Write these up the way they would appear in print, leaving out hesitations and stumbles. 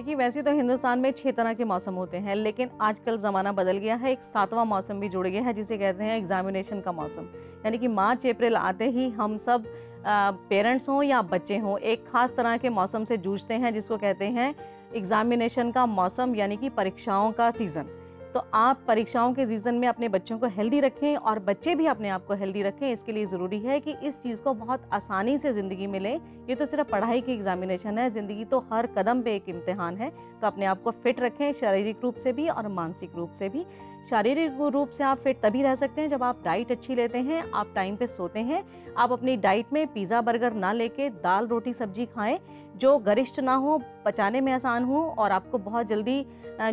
देखिए, वैसे तो हिंदुस्तान में 6 तरह के मौसम होते हैं, लेकिन आजकल ज़माना बदल गया है। एक 7वां मौसम भी जुड़ गया है जिसे कहते हैं एग्जामिनेशन का मौसम। यानी कि मार्च अप्रैल आते ही हम सब पेरेंट्स हों या बच्चे हों, एक ख़ास तरह के मौसम से जूझते हैं जिसको कहते हैं एग्जामिनेशन का मौसम, यानी कि परीक्षाओं का सीज़न। तो आप परीक्षाओं के सीज़न में अपने बच्चों को हेल्दी रखें और बच्चे भी अपने आप को हेल्दी रखें। इसके लिए ज़रूरी है कि इस चीज़ को बहुत आसानी से ज़िंदगी में लें। ये तो सिर्फ पढ़ाई की एग्जामिनेशन है, ज़िंदगी तो हर कदम पे एक इम्तिहान है। तो अपने आप को फिट रखें, शारीरिक रूप से भी और मानसिक रूप से भी। शारीरिक रूप से आप फिट तभी रह सकते हैं जब आप डाइट अच्छी लेते हैं, आप टाइम पे सोते हैं, आप अपनी डाइट में पिज़्ज़ा बर्गर ना लेके दाल रोटी सब्जी खाएं जो गरिष्ठ ना हो, पचाने में आसान हो और आपको बहुत जल्दी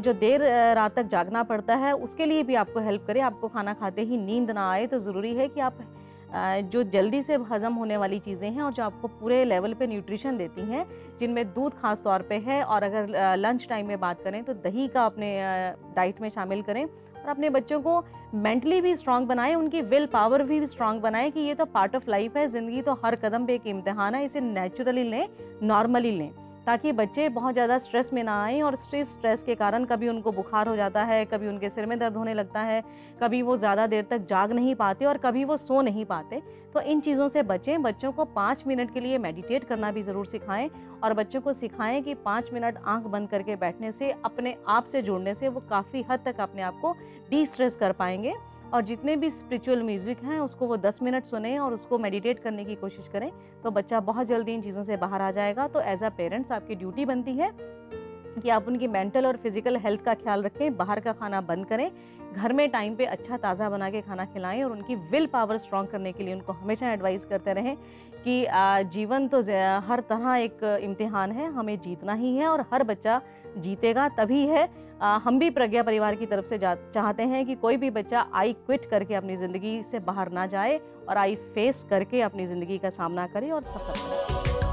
जो देर रात तक जागना पड़ता है उसके लिए भी आपको हेल्प करे। आपको खाना खाते ही नींद ना आए तो ज़रूरी है कि आप जो जल्दी से हज़म होने वाली चीज़ें हैं और जो आपको पूरे लेवल पे न्यूट्रिशन देती हैं, जिनमें दूध ख़ास तौर पे है, और अगर लंच टाइम में बात करें तो दही का अपने डाइट में शामिल करें। और अपने बच्चों को मेंटली भी स्ट्रॉन्ग बनाएं, उनकी विल पावर भी स्ट्रॉन्ग बनाएं कि ये तो पार्ट ऑफ लाइफ है, ज़िंदगी तो हर कदम पे एक इम्तिहान है, इसे नेचुरली लें, नॉर्मली लें, ताकि बच्चे बहुत ज़्यादा स्ट्रेस में ना आएँ। और स्ट्रेस के कारण कभी उनको बुखार हो जाता है, कभी उनके सिर में दर्द होने लगता है, कभी वो ज़्यादा देर तक जाग नहीं पाते और कभी वो सो नहीं पाते। तो इन चीज़ों से बचें। बच्चों को 5 मिनट के लिए मेडिटेट करना भी ज़रूर सिखाएं और बच्चों को सिखाएं कि 5 मिनट आंख बंद करके बैठने से, अपने आप से जुड़ने से वो काफ़ी हद तक अपने आप को डी स्ट्रेस कर पाएंगे। और जितने भी स्पिरिचुअल म्यूज़िक हैं उसको वो 10 मिनट सुनें और उसको मेडिटेट करने की कोशिश करें, तो बच्चा बहुत जल्दी इन चीज़ों से बाहर आ जाएगा। तो एज अ पेरेंट्स आपकी ड्यूटी बनती है कि आप उनकी मेंटल और फिज़िकल हेल्थ का ख्याल रखें, बाहर का खाना बंद करें, घर में टाइम पे अच्छा ताज़ा बना के खाना खिलाएं। और उनकी विल पावर स्ट्रॉन्ग करने के लिए उनको हमेशा एडवाइस करते रहें कि जीवन तो हर तरह एक इम्तिहान है, हमें जीतना ही है और हर बच्चा जीतेगा तभी है। हम भी प्रज्ञा परिवार की तरफ से चाहते हैं कि कोई भी बच्चा आई क्विट करके अपनी ज़िंदगी से बाहर ना जाए और आई फेस करके अपनी ज़िंदगी का सामना करे और सफल करे।